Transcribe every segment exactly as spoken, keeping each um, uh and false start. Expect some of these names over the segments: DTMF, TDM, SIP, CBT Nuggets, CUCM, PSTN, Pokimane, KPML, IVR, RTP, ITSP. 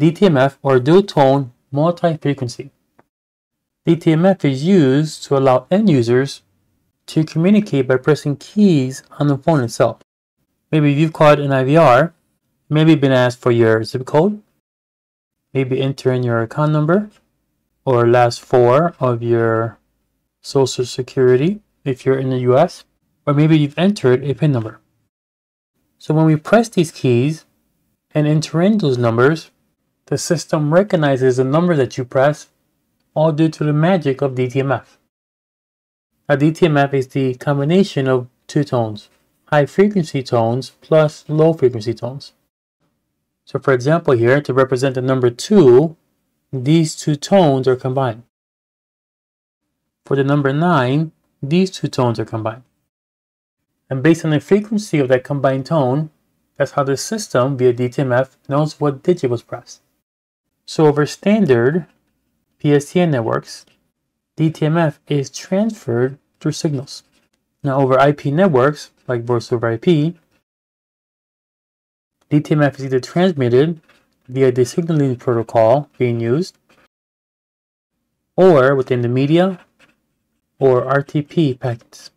D T M F or dual tone multi-frequency. D T M F is used to allow end users to communicate by pressing keys on the phone itself. Maybe you've called an I V R, maybe been asked for your zip code, maybe enter in your account number or last four of your social security if you're in the U S, or maybe you've entered a PIN number. So when we press these keys and enter in those numbers, the system recognizes the number that you press, all due to the magic of D T M F. Now, D T M F is the combination of two tones, high frequency tones plus low frequency tones. So for example here, to represent the number two, these two tones are combined. For the number nine, these two tones are combined. And based on the frequency of that combined tone, that's how the system via D T M F knows what digit was pressed. So over standard P S T N networks, D T M F is transferred through signals. Now over I P networks, like voice over I P, D T M F is either transmitted via the signaling protocol being used, or within the media, or R T P packets.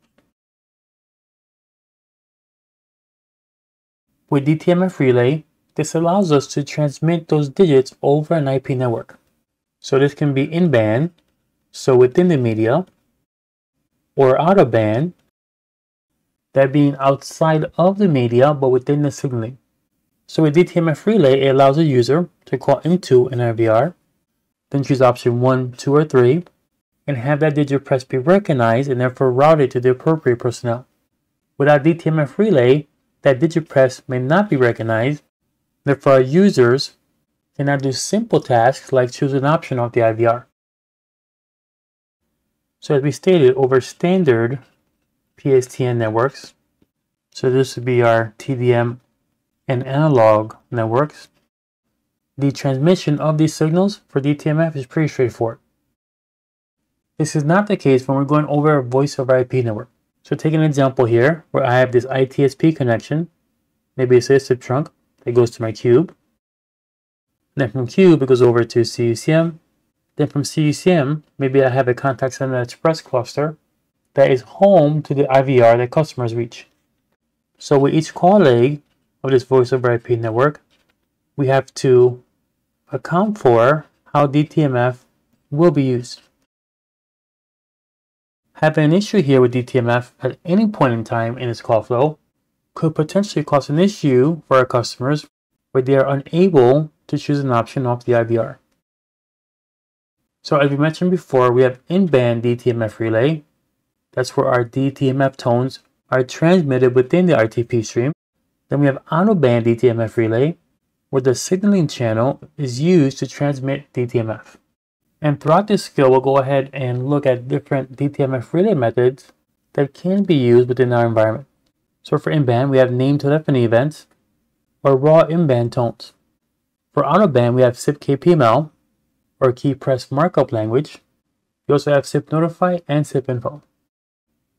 With D T M F relay, this allows us to transmit those digits over an I P network. So this can be in-band, so within the media, or out-of-band, that being outside of the media but within the signaling. So with D T M F relay, it allows a user to call into an I V R, then choose option one, two, or three, and have that digit press be recognized and therefore routed to the appropriate personnel. Without D T M F relay, that digit press may not be recognized, therefore our users cannot do simple tasks like choose an option off the I V R. So as we stated, over standard P S T N networks, so this would be our T D M and analog networks, the transmission of these signals for D T M F is pretty straightforward. This is not the case when we're going over a voice over I P network. So take an example here where I have this I T S P connection, maybe it's a SIP trunk that goes to my cube. Then from cube, it goes over to C U C M. Then from C U C M, maybe I have a contact center express cluster that is home to the I V R that customers reach. So with each call leg of this voice over I P network, we have to account for how D T M F will be used. Having an issue here with D T M F at any point in time in this call flow could potentially cause an issue for our customers where they are unable to choose an option off the I V R. So as we mentioned before, we have in-band D T M F relay. That's where our D T M F tones are transmitted within the R T P stream. Then we have out-of-band D T M F relay, where the signaling channel is used to transmit D T M F. And throughout this skill, we'll go ahead and look at different D T M F relay methods that can be used within our environment. So for in-band, we have named telephony events or raw in-band tones. For out-of-band, we have SIP K P M L or key press markup language. We also have SIP notify and SIP info.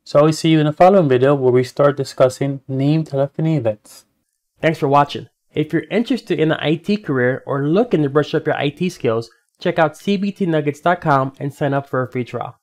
So I will see you in the following video where we start discussing named telephony events. Thanks for watching. If you're interested in an I T career or looking to brush up your I T skills, check out C B T Nuggets dot com and sign up for a free trial.